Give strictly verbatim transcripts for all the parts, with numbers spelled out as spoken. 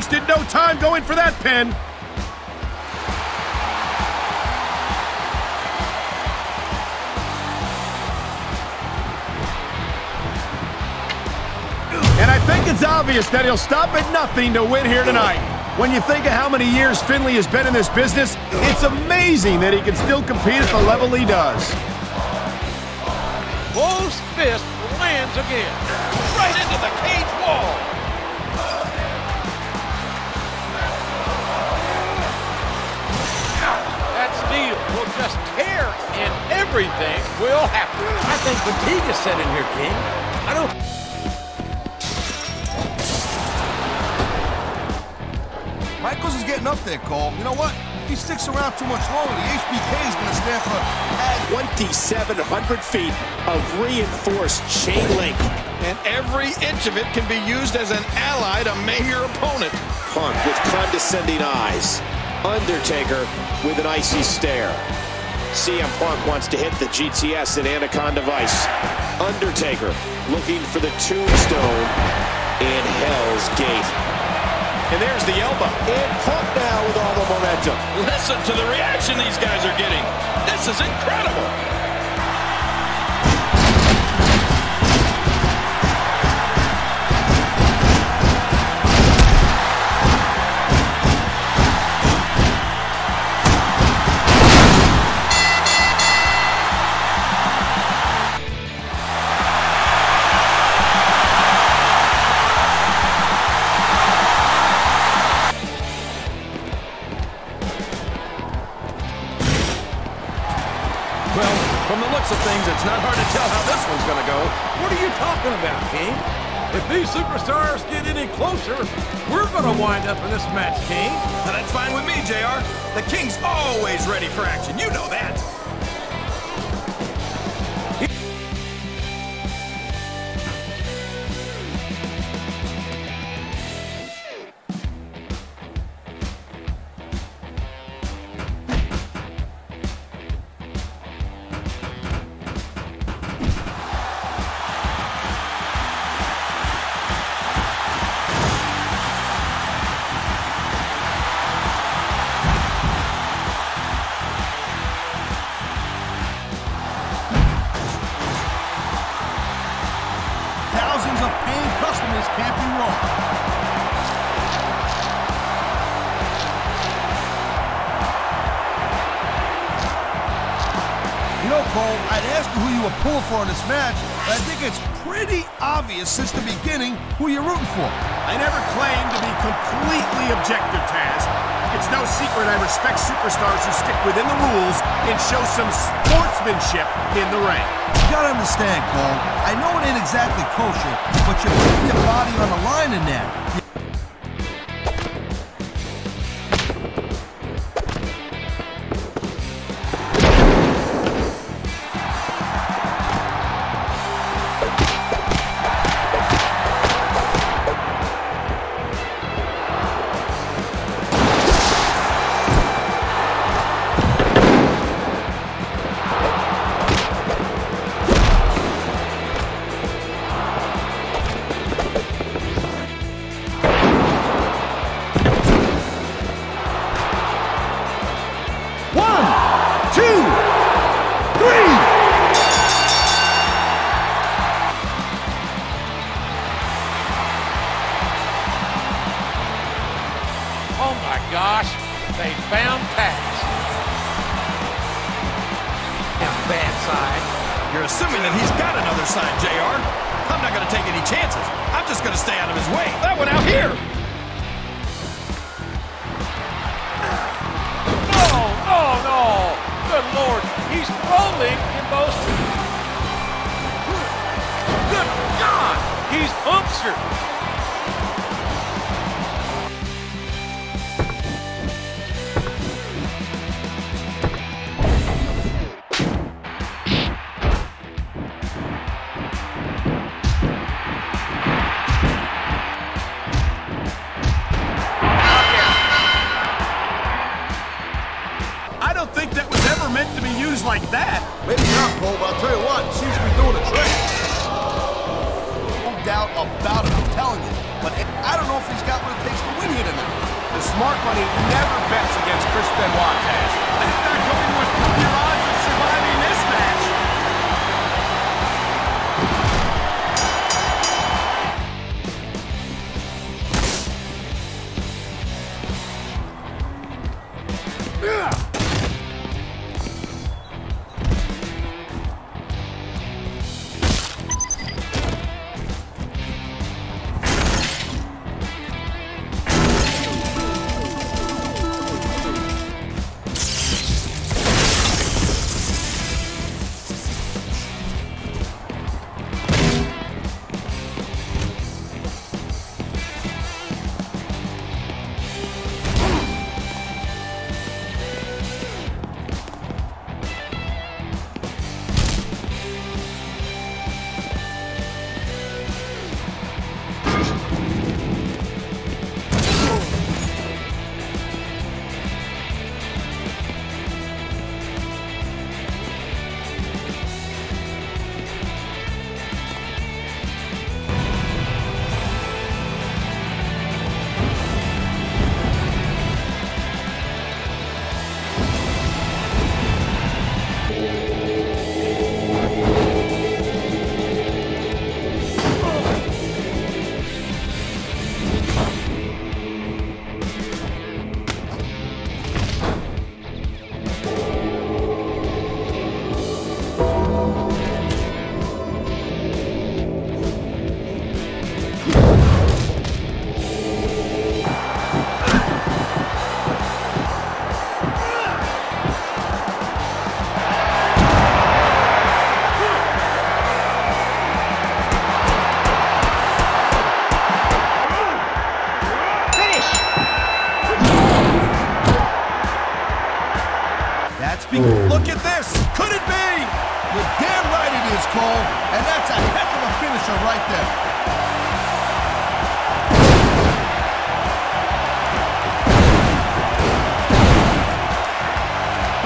wasted no time going for that pin. And I think it's obvious that he'll stop at nothing to win here tonight. When you think of how many years Finlay has been in this business, it's amazing that he can still compete at the level he does. Bull's fist lands again, right into the cage wall. That steel will just tear, and everything will happen. I think fatigue is set in here, King. I don't... Michaels is getting up there, Cole. You know what? If he sticks around too much longer, the H B K is going to stand for twenty-seven hundred feet of reinforced chain link. And every inch of it can be used as an ally to maim your opponent. Punk with condescending eyes. Undertaker with an icy stare. C M Punk wants to hit the G T S in Anaconda Vice. Undertaker looking for the Tombstone in Hell's Gate. And there's the elbow. And Punk now with all the momentum. Listen to the reaction these guys are getting. This is incredible. Of things, it's not hard to tell how this one's gonna go. What are you talking about, King? If these superstars get any closer, we're gonna wind up in this match, King. Now that's fine with me, J R. The King's always ready for action. You know that. Thousands of paying customers can't be wrong. You know, Cole, I'd ask you who you would pull for in this match, but I think it's pretty obvious since the beginning who you're rooting for. I never claim to be completely objective, Taz. It's no secret I respect superstars who stick within the rules and show some sportsmanship in the ring. You gotta understand, Cole, I know it ain't exactly kosher, but you're putting your body on the line in there. Oh my gosh, they found Taz. Now bad side. You're assuming that he's got another side, J R. I'm not gonna take any chances. I'm just gonna stay out of his way. That one out here. Oh, oh no. Good Lord, he's rolling in those. Good God, he's punctured. Like that. Maybe not, Cole, but I'll tell you what, seems to be doing a trick. No doubt about it, I'm telling you. But I don't know if he's got what it takes to win here tonight. smart money never bets against Chris Benoit, Taz. There's not going much your odds of surviving this match. Look at this! Could it be? You're damn right it is, Cole. And that's a heck of a finisher right there.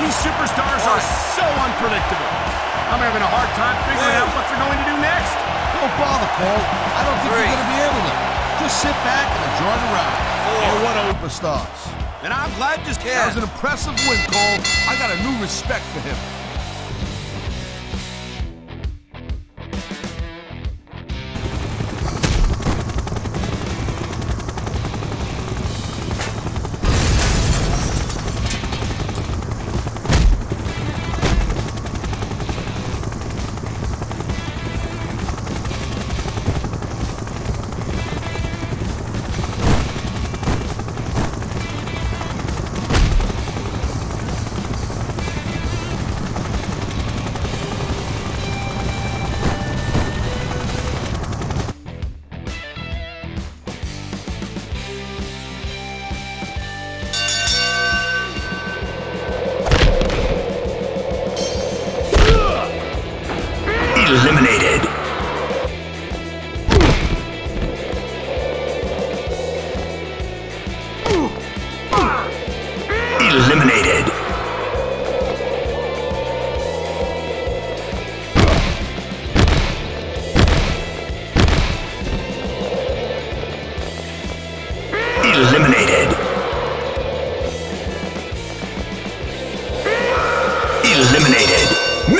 These superstars are so unpredictable. I'm having a hard time figuring out what they're going to do next. Don't bother, Cole. I don't think you're going to be able to. Just sit back and enjoy the ride. Oh, what a superstars. And I'm glad this yeah. That was an impressive win, Cole. I got a new respect for him.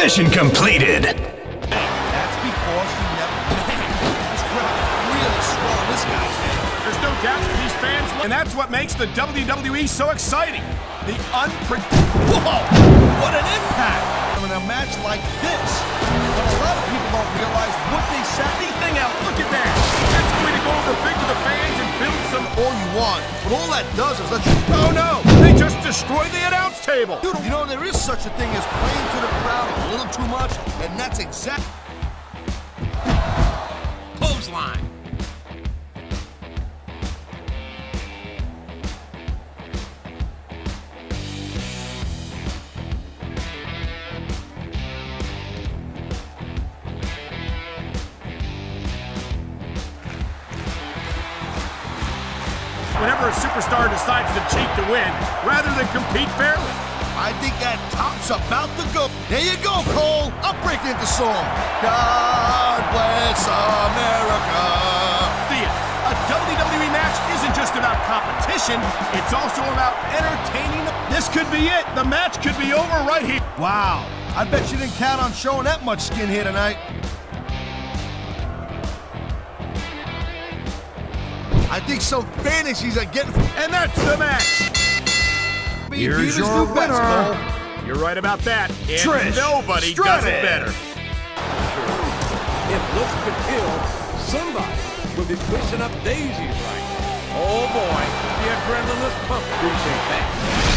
Mission completed. That's because you never this crowd really swore this guy's head. There's no doubt that these fans love. And that's what makes the W W E so exciting. The unpredictable. Whoa! What an impact! In a match like this, but a lot of people don't realize what they said. Anything else, look at that. That's going to go over big to the fans and build some all you want. But all that does is let you. Oh no! They just destroyed the announce table. Dude, you know, there is such a thing as playing to the crowd a little too much, and that's exactly. Clothesline. Whenever a superstar decides to cheat to win, rather than compete fairly. I think that top's about to go. There you go, Cole. I'll break into song. God bless America. The, a W W E match isn't just just about competition, it's also about entertaining them. This could be it. The match could be over right here. Wow, I bet you didn't count on showing that much skin here tonight. I think some fantasies are getting... And that's the match! Here's your winner! You're right about that. And Trish nobody Stratus. Does it better. If this could kill, somebody would be pushing up daisies right now. Oh boy, the adrenaline is pumping. Appreciate that.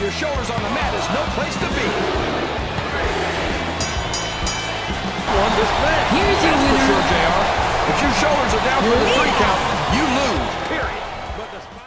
Your shoulders on the mat is no place to be. Won this match. Here's your winner. Sure, J R. If your shoulders are down for the three count, you lose. Period.